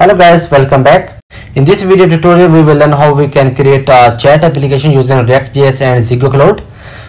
Hello guys, welcome back. In this video tutorial we will learn how we can create a chat application using React.js and ZEGOCLOUD.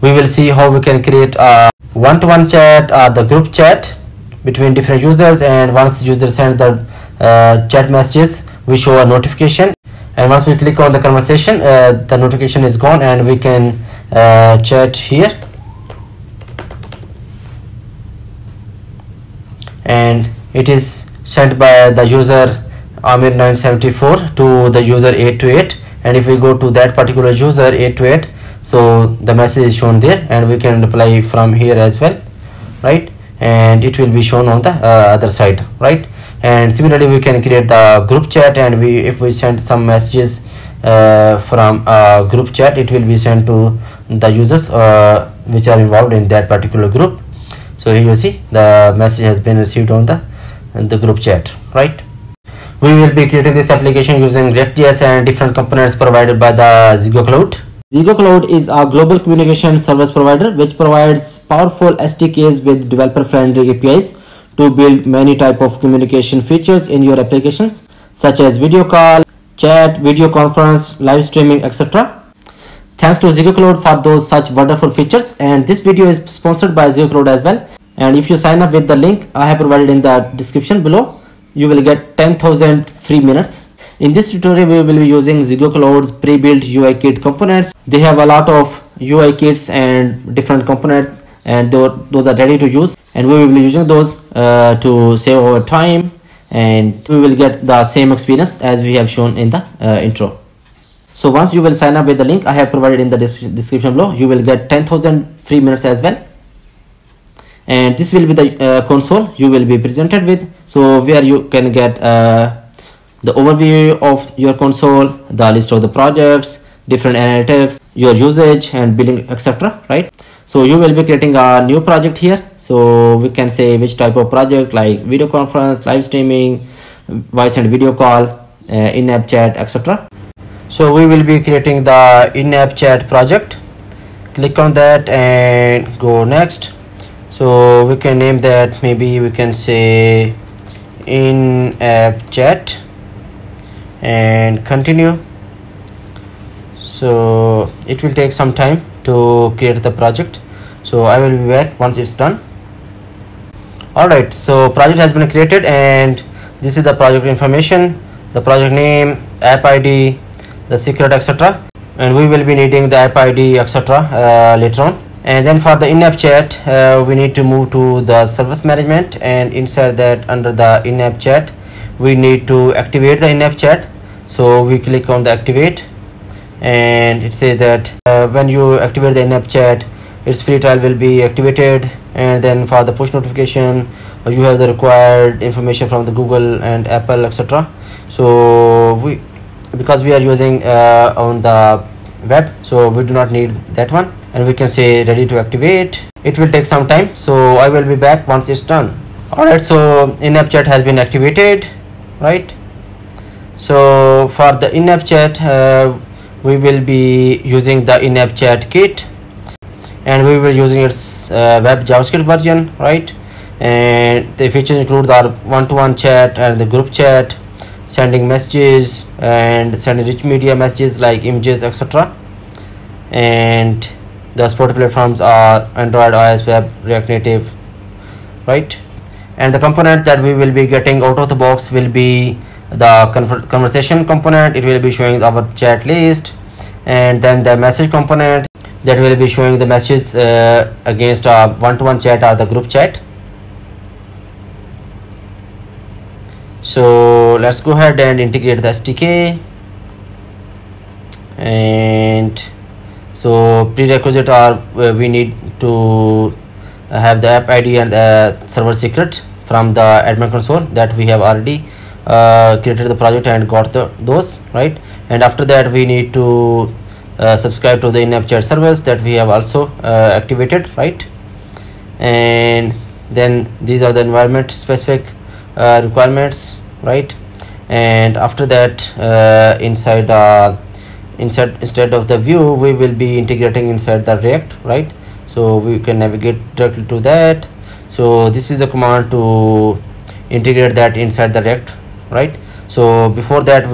We will see how we can create a one-to-one chat, the group chat between different users, and once users send the chat messages we show a notification, and once we click on the conversation the notification is gone and we can chat here. And it is sent by the user Amir974 to the user 828, and if we go to that particular user 828, so the message is shown there and we can reply from here as well, right? And it will be shown on the other side, right? And similarly we can create the group chat, and if we send some messages from a group chat, it will be sent to the users which are involved in that particular group. So here you see the message has been received on the group chat, right? We will be creating this application using React.js and different components provided by the ZEGOCLOUD. ZEGOCLOUD is a global communication service provider which provides powerful SDKs with developer-friendly APIs to build many type of communication features in your applications, such as video call, chat, video conference, live streaming, etc. Thanks to ZEGOCLOUD for those such wonderful features, and this video is sponsored by ZEGOCLOUD as well. And if you sign up with the link I have provided in the description below, you will get 10,000 free minutes. In this tutorial we will be using ZEGOCLOUD's pre-built UI kit components. They have a lot of UI kits and different components, and those are ready to use, and we will be using those to save our time, and we will get the same experience as we have shown in the intro. So once you will sign up with the link I have provided in the description below, you will get 10,000 free minutes as well. And this will be the console you will be presented with, so where you can get the overview of your console, the list of the projects, different analytics, your usage and billing, etc., right? So you will be creating a new project here, so we can say which type of project, like video conference, live streaming, voice and video call, in-app chat, etc. So we will be creating the in-app chat project. Click on that and go next. So we can name that, maybe we can say in-app chat, and continue. So it will take some time to create the project, so I will be back once it's done. Alright, so project has been created, and this is the project information, the project name, app ID, the secret, etc., and we will be needing the app ID, etc., later on. And then for the in-app chat we need to move to the service management, and inside that, under the in-app chat, we need to activate the in-app chat. So we click on the activate, and it says that when you activate the in-app chat its free trial will be activated, and then for the push notification you have the required information from the Google and Apple, etc. So because we are using on the web, so we do not need that one, and we can say ready to activate. It will take some time, so I will be back once it's done. Alright, so in-app chat has been activated, right? So for the in-app chat we will be using the in-app chat kit, and we will be using its web JavaScript version, right? And the features include the one-to-one chat and the group chat, sending messages and sending rich media messages like images, etc. And the support platforms are Android, iOS, web, React Native, right? And the components that we will be getting out of the box will be the conversation component. It will be showing our chat list, and then the message component that will be showing the messages against one-to-one chat or the group chat. So let's go ahead and integrate the SDK. And so prerequisite are we need to have the app ID and server secret from the admin console that we have already created the project and got those, right? And after that we need to subscribe to the in-app chat service that we have also activated, right? And then these are the environment specific requirements, right? And after that instead of the view we will be integrating inside the React, right? So we can navigate directly to that. So this is the command to integrate that inside the React, right? So before that,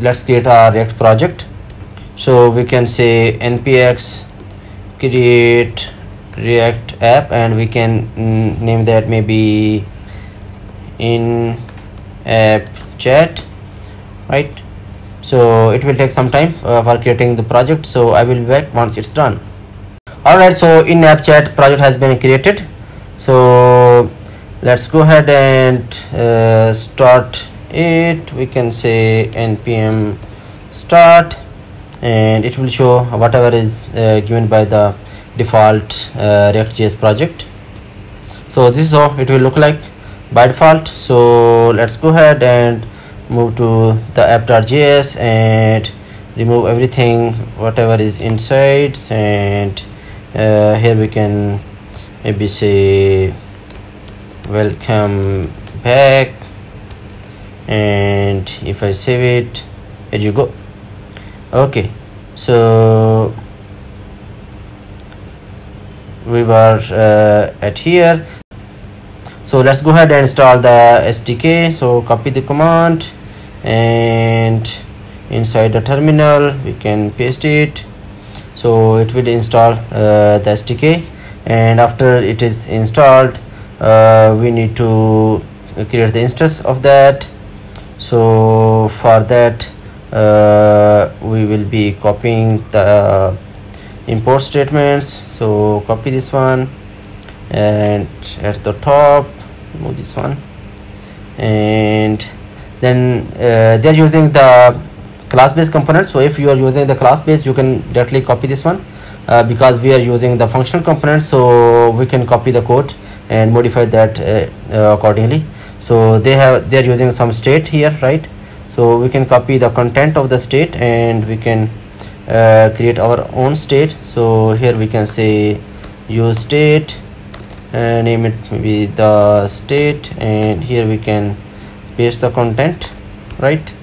let's create our React project. So we can say npx create React app, and we can name that maybe in app chat, right? So it will take some time for creating the project, so I will be back once it's done. Alright, so in app chat project has been created. So let's go ahead and start it. We can say npm start, and it will show whatever is given by the default React.js project. So this is how it will look like by default. So let's go ahead and move to the app.js and remove everything whatever is inside, and here we can maybe say welcome back, and if I save it, here you go. Okay, so we were at here. So let's go ahead and install the SDK. So copy the command, and inside the terminal we can paste it. So it will install the SDK, and after it is installed, we need to create the instance of that. So for that, we will be copying the import statements. So copy this one, and at the top move this one, and then they're using the class-based components. So if you are using the class-based, you can directly copy this one, because we are using the functional components, so we can copy the code and modify that accordingly. So they're using some state here, right? So we can copy the content of the state, and we can create our own state. So here we can say use state, name it maybe the state, and here we can paste the content, right?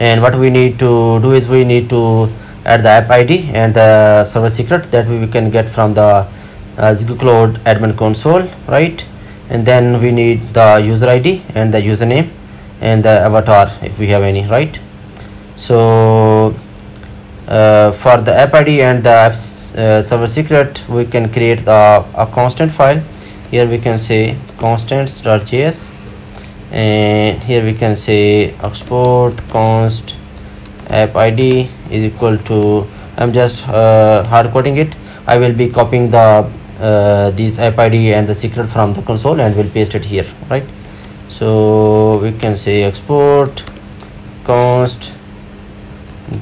And what we need to do is we need to add the app ID and the server secret that we can get from the ZEGOCLOUD admin console, right? And then we need the user ID and the username and the avatar if we have any, right? So for the app ID and the app's server secret, we can create a constant file. Here we can say constants.js, and here we can say export const app ID is equal to, I'm just hard coding it. I will be copying the these app ID and the secret from the console and will paste it here, right? So we can say export const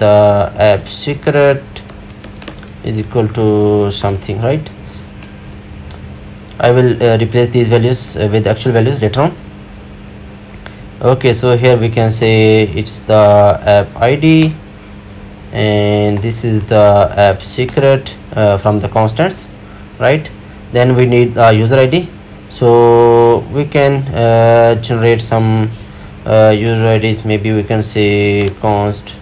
the app secret is equal to something, right? I will replace these values with actual values later on. Okay, so here we can say it's the app ID, and this is the app secret from the constants, right? Then we need a user ID, so we can generate some user IDs. Maybe we can say const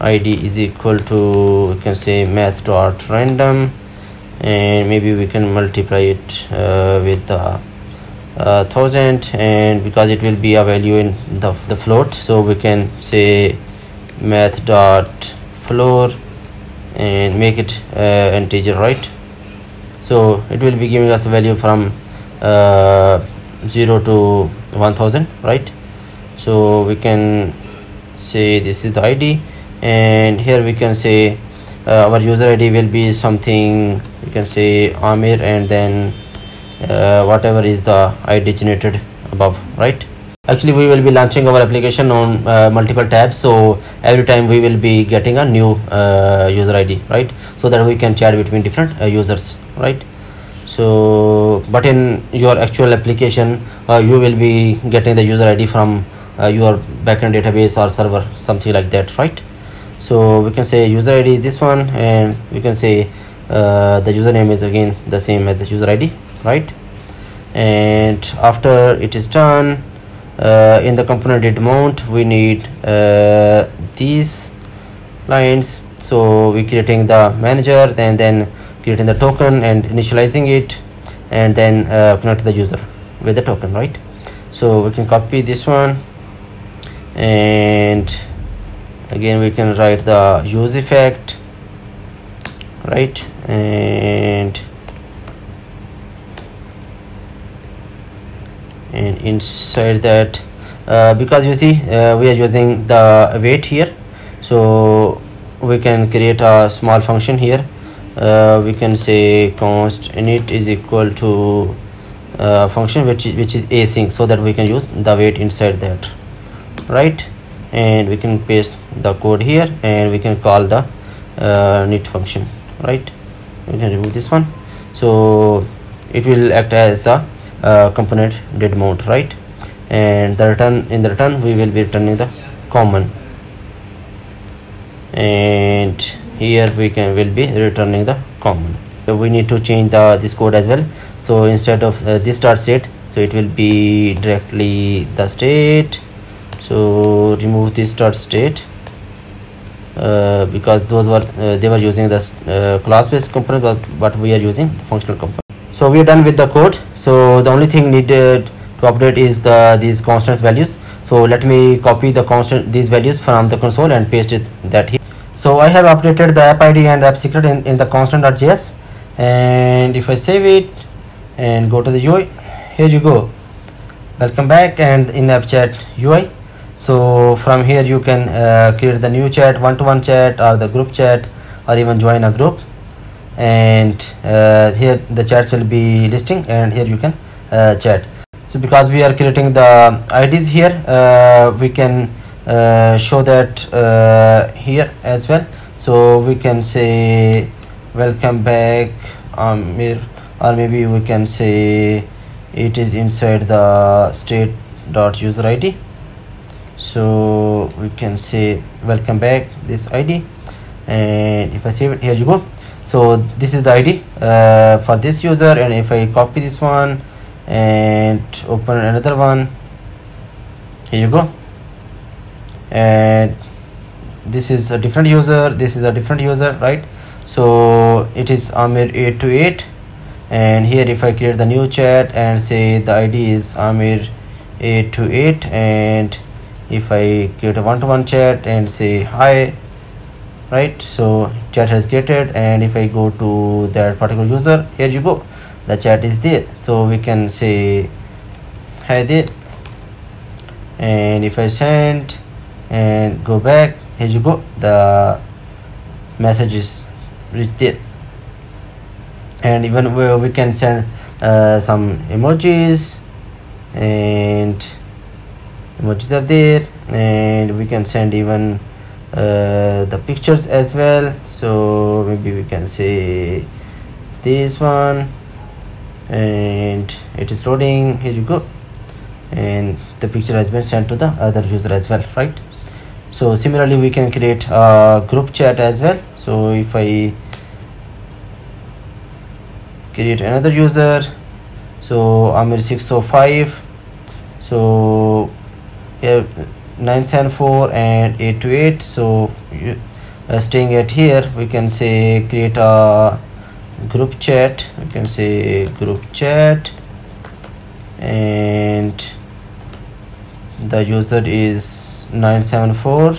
ID is equal to, we can say math dot random, and maybe we can multiply it with the 1000, and because it will be a value in the float, so we can say math dot floor and make it integer, right? So it will be giving us a value from 0 to 1000, right? So we can say this is the ID, and here we can say our user ID will be something, we can say Amir, and then whatever is the ID generated above, right? Actually, we will be launching our application on multiple tabs, so every time we will be getting a new user ID, right? So that we can chat between different users, right? So but in your actual application, you will be getting the user ID from your backend database or server, something like that, right? So we can say user ID is this one, and we can say the username is again the same as the user ID, right? And after it is done, in the component did mount, we need these lines. So we're creating the manager, then creating the token and initializing it, and then connect the user with the token, right? So we can copy this one and again we can write the use effect, right? And inside that, because you see we are using the weight here, so we can create a small function here. We can say const init is equal to function which is async, so that we can use the weight inside that, right? And we can paste the code here, and we can call the init function, right? We can remove this one, so it will act as a component did mount, right? And the return we will be returning the common, and here we will be returning the common. So we need to change this code as well. So instead of this start state, so it will be directly the state. So remove this start state, because those were they were using this class-based component, but we are using functional component. So we are done with the code. So the only thing needed to update is these constants values. So let me copy these values from the console and paste that here. So I have updated the app ID and the app secret in the constant.js, and if I save it and go to the UI, here you go. Welcome back, and in app chat UI. So from here you can create the new chat, one-to-one chat, or the group chat, or even join a group. And here the chats will be listing, and here you can chat. So because we are creating the IDs here, we can show that here as well. So we can say welcome back Amir, or maybe we can say it is inside the state.user ID. So we can say welcome back this ID, and if I save it, here you go. So this is the ID for this user, and if I copy this one and open another one, here you go. And this is a different user, this is a different user, right? So it is Amir 828, and here if I create the new chat and say the ID is Amir 828, and if I create a one-to-one chat and say hi, right? So chat has created, and if I go to that particular user, here you go, the chat is there. So we can say hi there, and if I send and go back, here you go, the message is reached there. And even where we can send some emojis, and emojis are there, and we can send even the pictures as well. So maybe we can say this one, and it is loading, here you go, and the picture has been sent to the other user as well, right? So similarly we can create a group chat as well. So if I create another user, so Amir 605, so here 974 and 828. So staying at here, we can say create a group chat, we can say group chat, and the user is 974,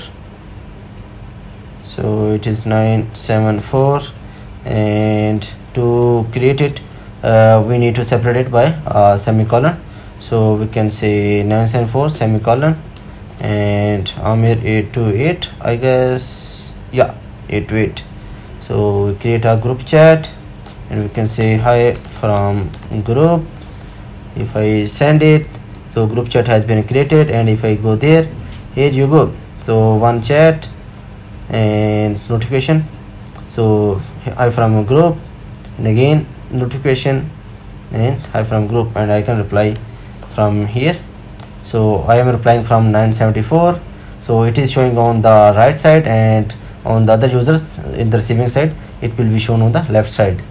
so it is 974. And to create it, we need to separate it by a semicolon. So we can say 974 semicolon and Amir 828, I guess, yeah, 828. So we create our group chat, and we can say hi from group. If I send it, so group chat has been created, and if I go there, here you go. So one chat and notification, so hi from group, and again notification and hi from group, and I can reply from here. So I am replying from 974, so it is showing on the right side, and on the other users in the receiving side it will be shown on the left side.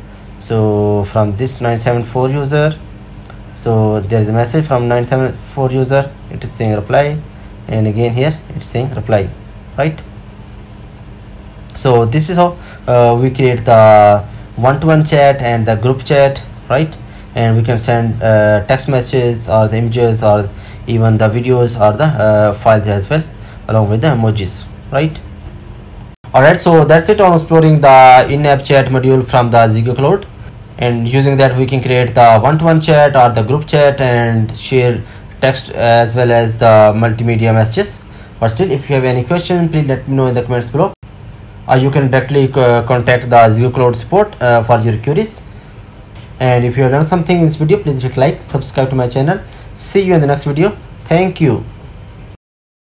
So from this 974 user, so there is a message from 974 user, it is saying reply, and again here it's saying reply, right? So this is how we create the one-to-one chat and the group chat, right? And we can send text messages or the images or even the videos or the files as well, along with the emojis, right? Alright, so that's it on exploring the in-app chat module from the ZEGOCLOUD, and using that we can create the one-to-one chat or the group chat and share text as well as the multimedia messages. But still, if you have any question, please let me know in the comments below, or you can directly contact the ZEGOCLOUD support for your queries. And if you have learned something in this video, please hit like, subscribe to my channel. See you in the next video. Thank you.